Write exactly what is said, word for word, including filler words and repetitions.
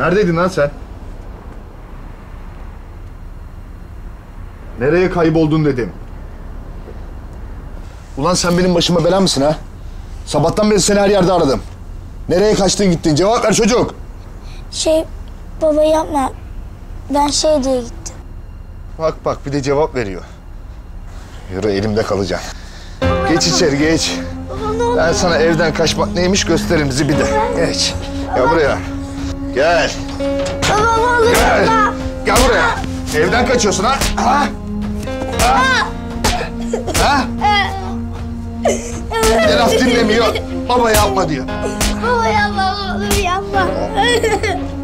Neredeydin lan sen? Nereye kayboldun dedim. Ulan sen benim başıma bela mısın ha? Sabahtan beri seni her yerde aradım. Nereye kaçtın gittin? Cevap ver çocuk. Şey, baba yapma. Ben şey diye gittim. Bak bak, bir de cevap veriyor. Yürü, elimde kalacaksın. Geç içeri, geç. Ben sana evden kaçmak neymiş gösteririm bir de. Geç. Gel buraya. Gel. Baba, ne olur gel. Baba. Gel buraya. Evden kaçıyorsun ha? Ha? Ha? Ha? Ne laf dinlemiyor. Baba yapma diyor. Baba yapma, oğlum yapma.